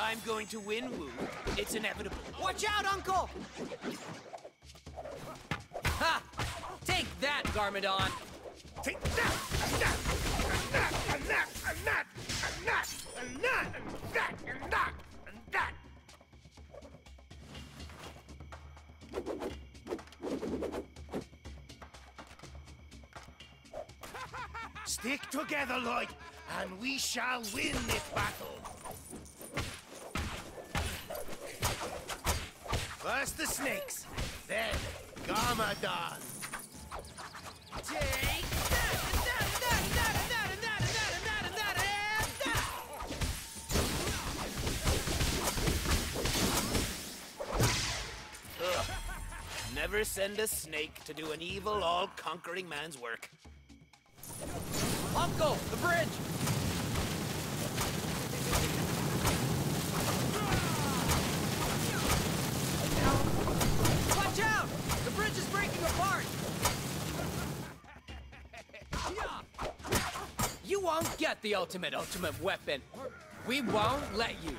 I'm going to win, Wu. It's inevitable. Watch out, Uncle! Ha! Take that, Garmadon! Take that! And that! Stick together, Lloyd, and we shall win this battle. First the snakes, then Garmadon. Take that, and that, and that, and that, and that, and that, and that, and that, and that, and that. Ugh. Never send a snake to do an evil, all-conquering man's work. Uncle, the bridge! Watch out! The bridge is breaking apart! You won't get the ultimate weapon. We won't let you.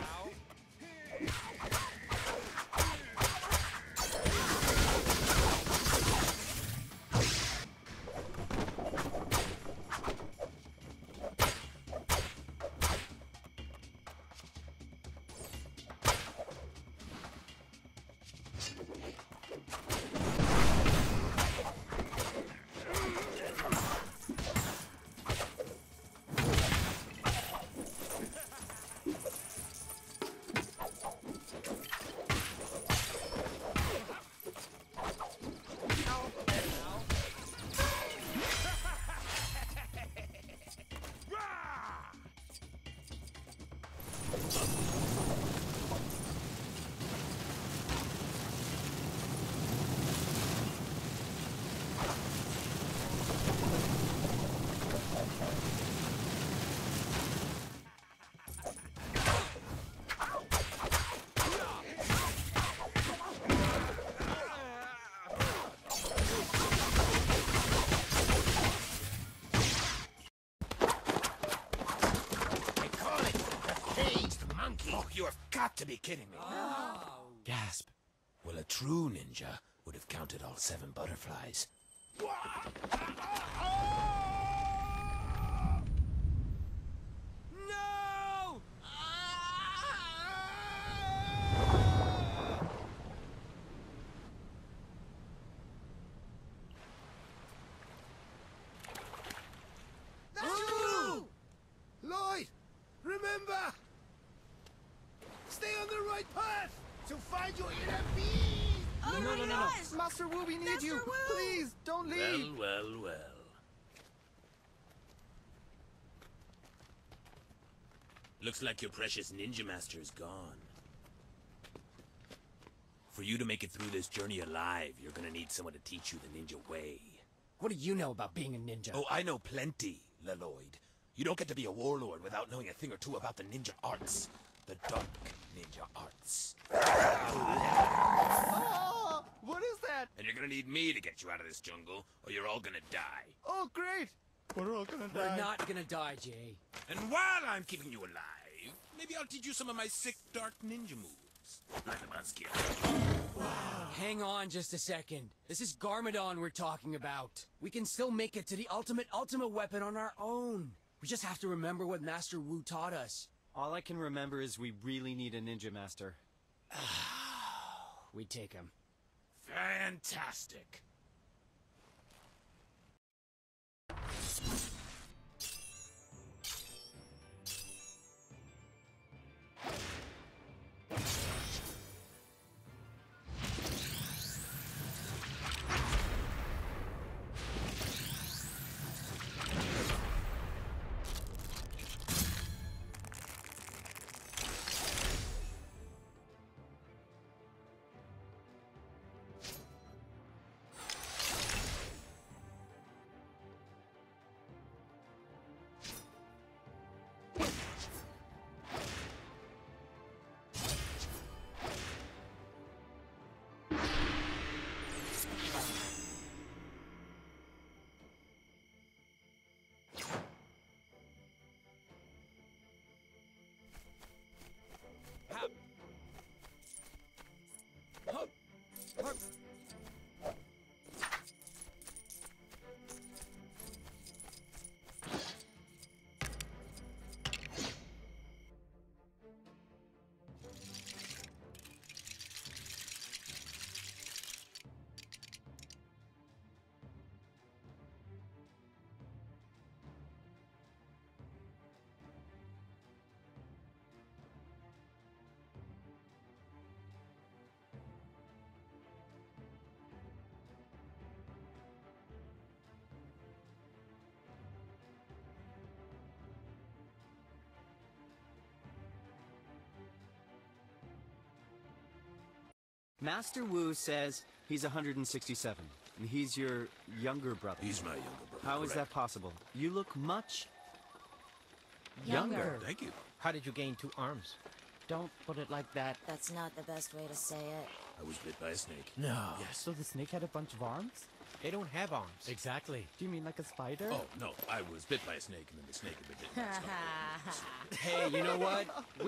To be kidding me. Oh. Gasp. Well, a true ninja would have counted all 7 butterflies. No! That's you! Lloyd, remember! Stay on the right path to find your inner being! Oh no. Master Wu, we need you! Wu. Please, don't leave! Well. Looks like your precious ninja master is gone. For you to make it through this journey alive, you're gonna need someone to teach you the ninja way. What do you know about being a ninja? Oh, I know plenty, Lloyd. You don't get to be a warlord without knowing a thing or two about the ninja arts. The dark ninja arts. Oh, what is that? And you're gonna need me to get you out of this jungle, or you're all gonna die. Oh, great! We're all gonna die. We're not gonna die, Jay. And while I'm keeping you alive, maybe I'll teach you some of my sick dark ninja moves. Like the musket. Wow. Hang on just a second. This is Garmadon we're talking about. We can still make it to the ultimate weapon on our own. We just have to remember what Master Wu taught us. All I can remember is we really need a ninja master. We take him. Fantastic. Master Wu says he's 167, and he's your younger brother. He's my younger brother. How is that possible? You look much younger. Thank you. How did you gain 2 arms? Don't put it like that. That's not the best way to say it. I was bit by a snake. No. Yes. So the snake had a bunch of arms? They don't have arms. Exactly. Do you mean like a spider? Oh, no. I was bit by a snake, and then the snake had been bitten. Hey, you know what? We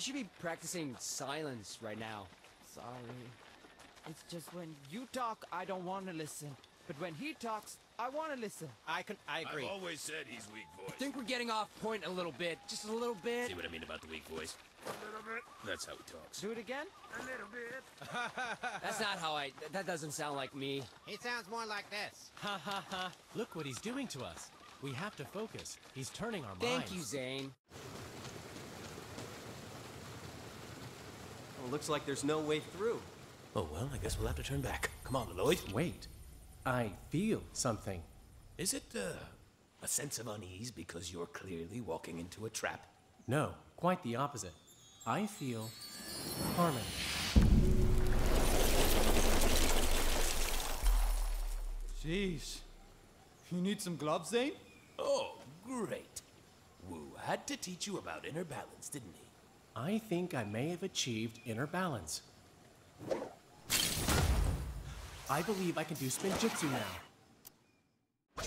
should be practicing silence right now. Sorry. It's just when you talk, I don't want to listen. But when he talks, I want to listen. I agree. I've always said he's weak voice. I think we're getting off point a little bit. Just a little bit. See what I mean about the weak voice? A little bit. That's how he talks. Do it again? A little bit. That's not how that doesn't sound like me. He sounds more like this. Ha ha ha. Look what he's doing to us. We have to focus. He's turning our minds. Thank you, Zane. Well, looks like there's no way through. Oh, well, I guess we'll have to turn back. Come on, Lloyd. Wait. I feel something. Is it a sense of unease because you're clearly walking into a trap? No, quite the opposite. I feel harmony. Jeez. You need some gloves, Zane? Oh, great. Wu had to teach you about inner balance, didn't he? I think I may have achieved inner balance. I believe I can do Spinjitzu now.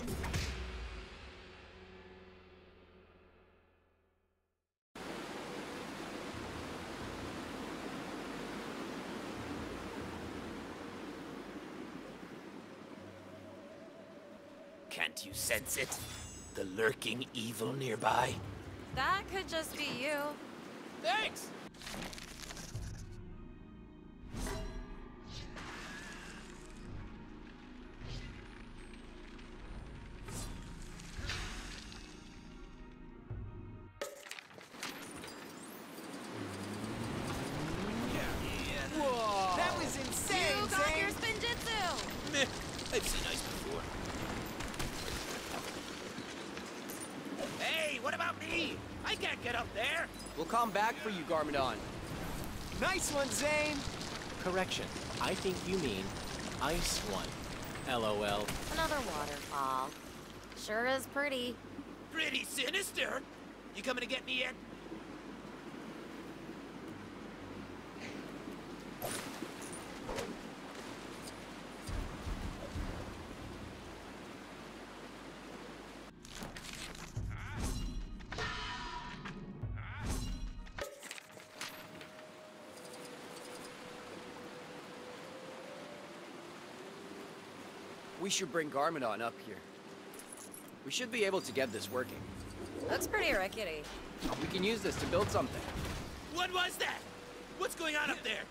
Can't you sense it? The lurking evil nearby? That could just be you. Thanks! I've seen ice before. Hey, what about me? I can't get up there. We'll come back for you, Garmadon. Nice one, Zane. Correction. I think you mean ice one. LOL. Another waterfall. Sure is pretty. Pretty sinister. You coming to get me yet? We should bring Garmadon up here. We should be able to get this working. Looks pretty rickety. We can use this to build something. What was that? What's going on up there?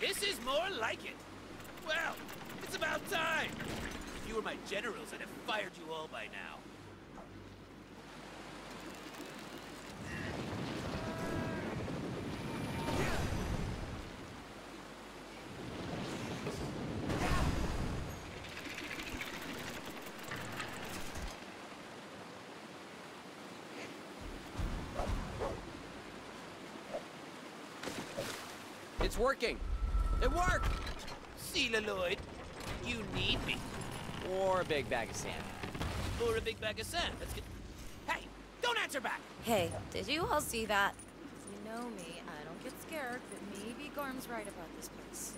This is more like it. Well, it's about time. you were my generals, I'd have fired you all by now. It's working. It worked! See you, Lloyd. You need me. Or a big bag of sand. Or a big bag of sand. Let's get... Hey, don't answer back! Hey, did you all see that? You know me, I don't get scared, but maybe Garm's right about this place.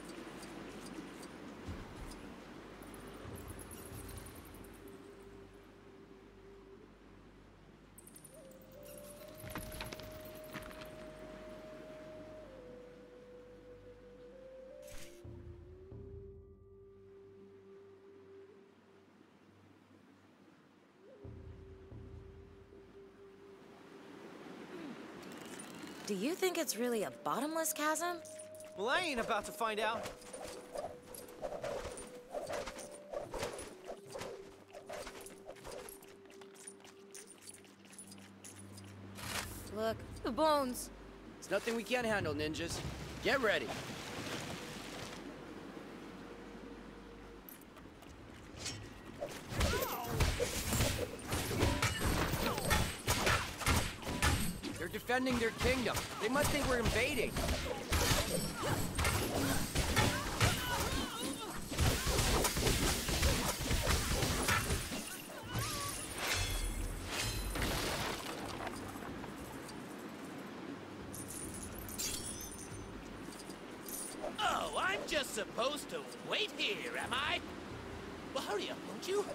Do you think it's really a bottomless chasm? Well, I ain't about to find out. Look, the bones. It's nothing we can't handle, ninjas. Get ready. Defending their kingdom. They must think we're invading. Oh, I'm just supposed to wait here, am I? Well, hurry up, won't you?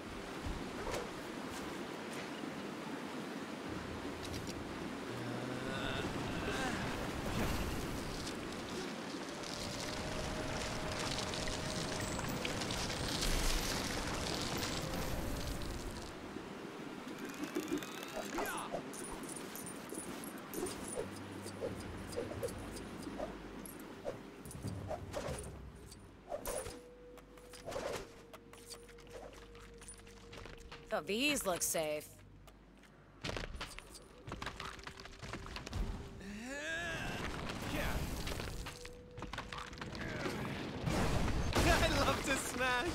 Oh, these look safe. I love to smash.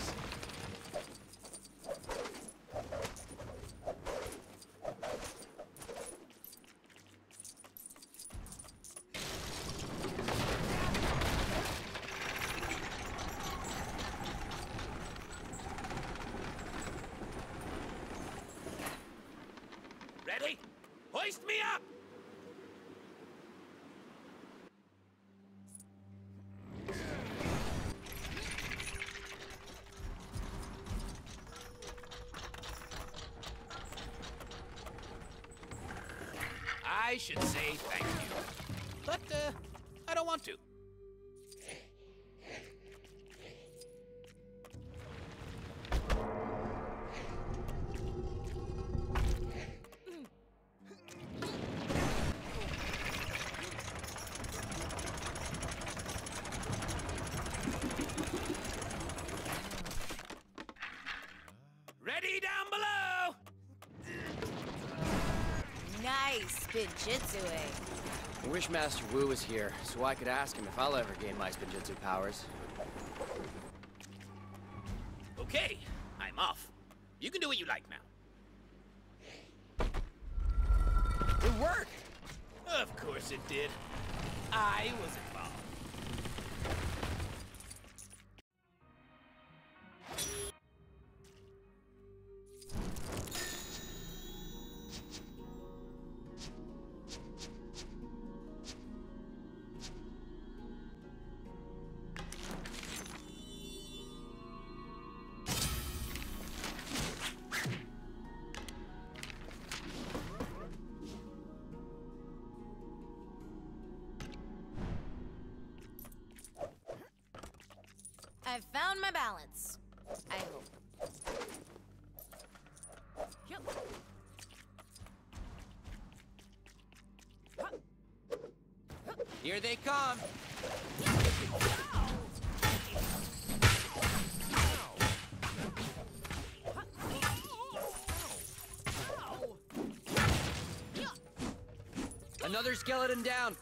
Hoist me up! I should say thank you, but I don't want to. Spinjitzu-ing. I wish Master Wu was here, so I could ask him if I'll ever gain my Spinjitzu powers. Okay, I'm off. You can do what you like now. It worked! Of course it did. I was involved. I've found my balance. I hope. Yep. Here they come. Another skeleton down.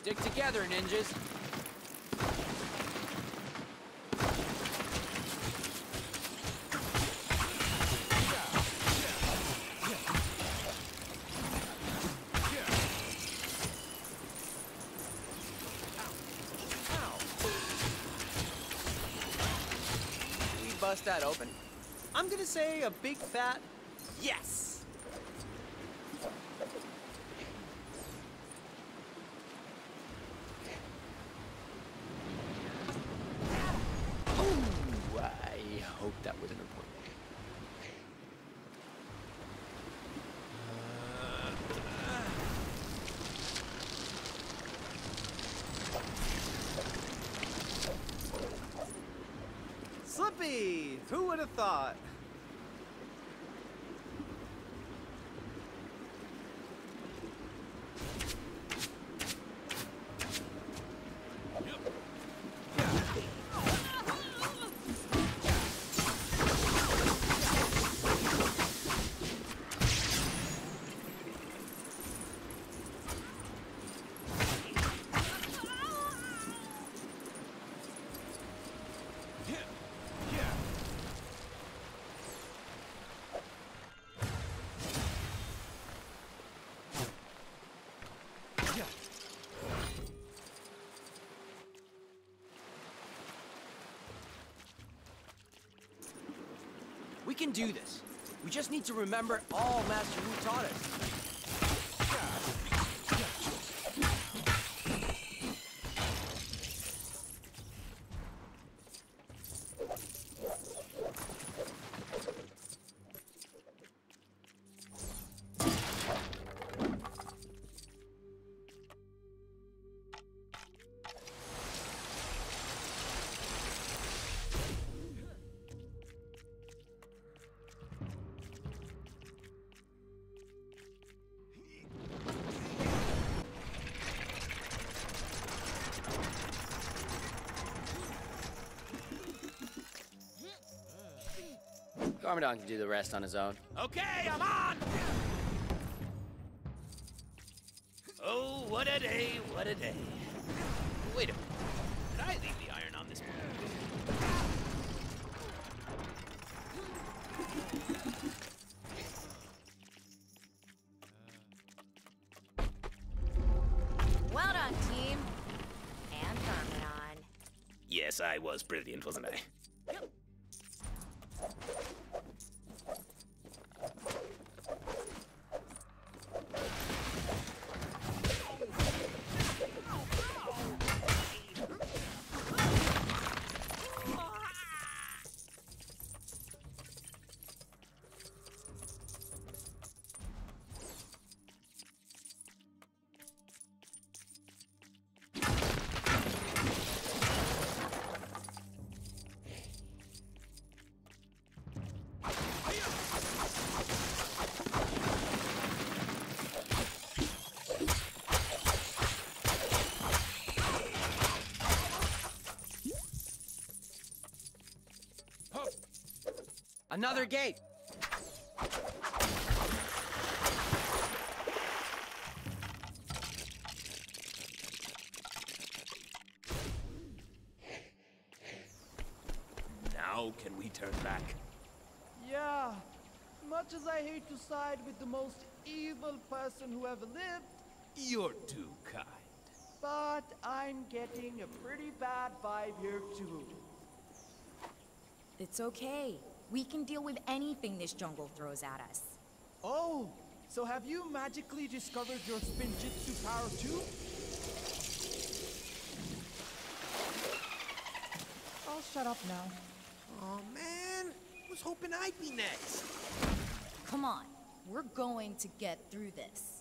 Stick together, ninjas. We bust that open. I'm gonna say a big fat yes. Who would have thought? We can do this. We just need to remember all Master Wu taught us. Garmadon can do the rest on his own. Okay, I'm on! Oh, what a day, what a day. Wait a minute. Did I leave the iron on this one? Well done, team. And Garmadon. Yes, I was brilliant, wasn't I? Another gate! Now can we turn back? Yeah. Much as I hate to side with the most evil person who ever lived... You're too kind. But I'm getting a pretty bad vibe here too. It's okay. We can deal with anything this jungle throws at us. Oh, so have you magically discovered your Spinjitzu power too? shut up now. Oh man, I was hoping I'd be next. Come on, we're going to get through this.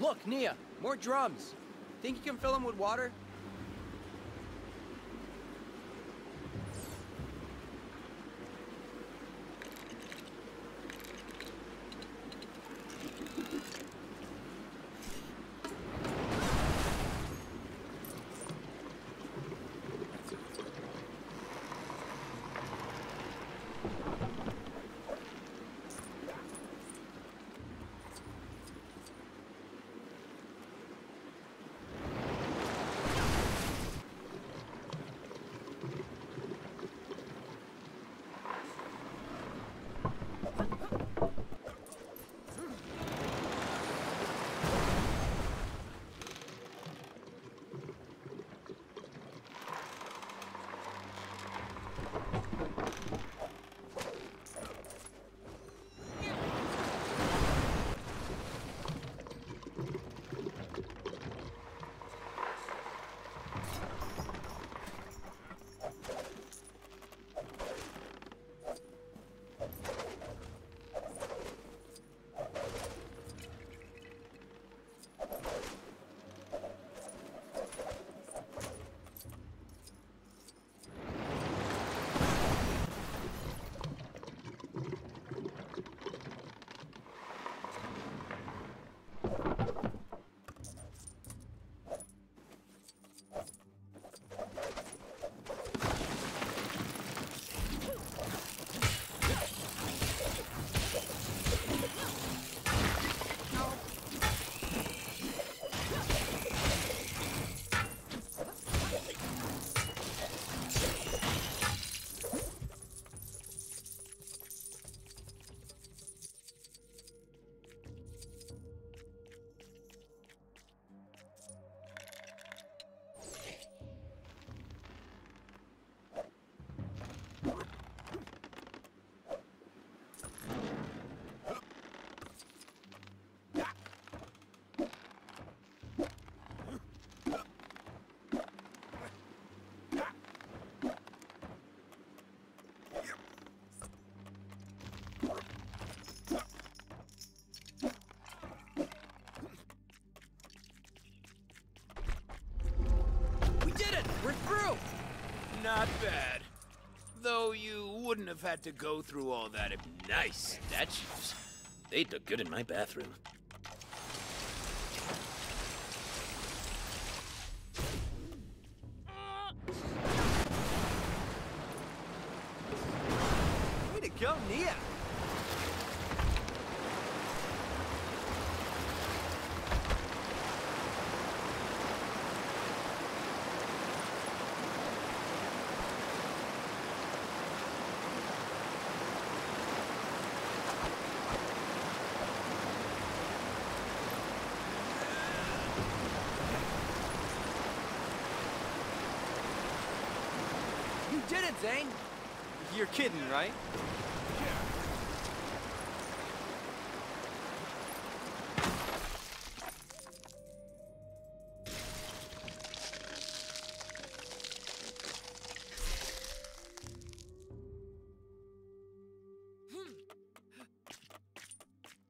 Look, Nya, more drums. Think you can fill them with water? Not bad. Though you wouldn't have had to go through all that if... Nice statues. They'd look good in my bathroom. Way to go, Nya! Zane, you're kidding, right?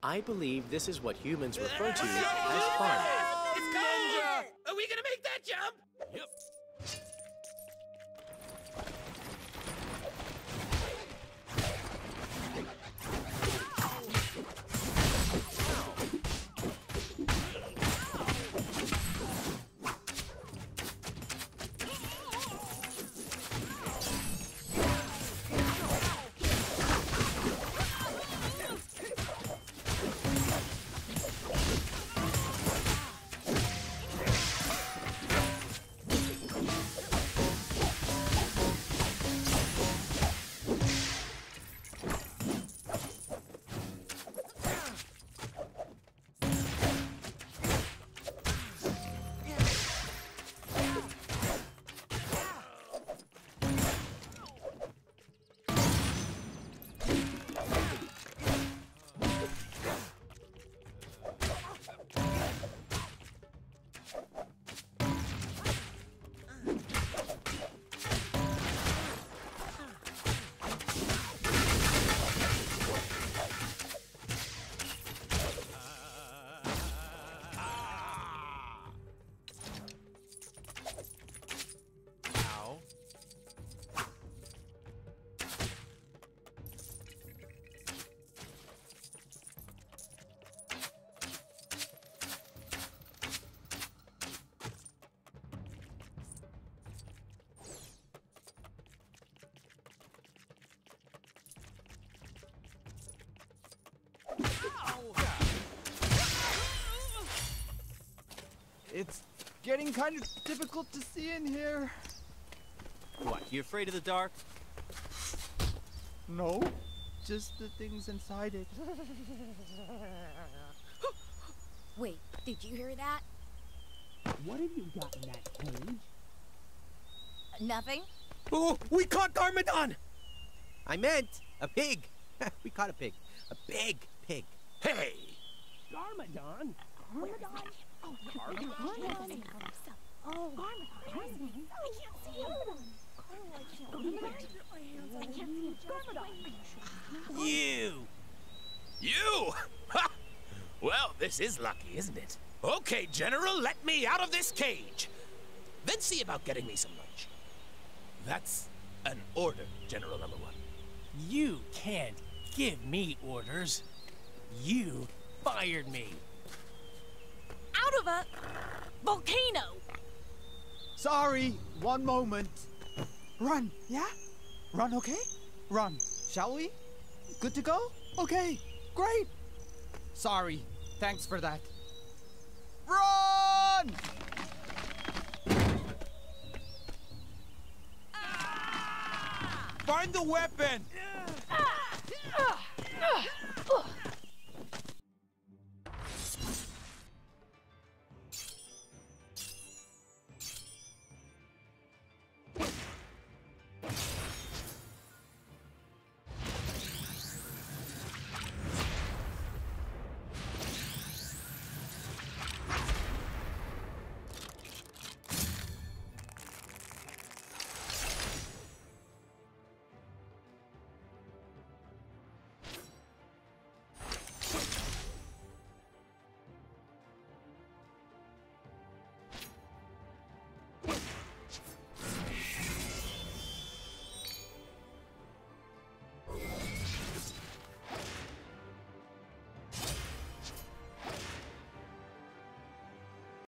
I believe this is what humans refer to as fun. It's cold! Are we gonna make that jump? Yep. It's getting kind of difficult to see in here. What, you afraid of the dark? No, just the things inside it. Wait, did you hear that? What have you got in that cage? Nothing. Oh, we caught Garmadon! I meant a pig. We caught a pig. A big pig. Hey! Garmadon? Garmadon? Oh, Garmadon? Garmadon? Oh, Garmadon. I can't see him. Garmadon. I can't see him. Garmadon. You! Ha! Well, this is lucky, isn't it? Okay, General, let me out of this cage. Then see about getting me some lunch. That's an order, General Number One. You can't give me orders. You fired me. Out of a volcano. Sorry, one moment. Run, yeah? Run, okay? Run, shall we? Good to go? Okay, great. Sorry, thanks for that. Run! Ah! Find the weapon!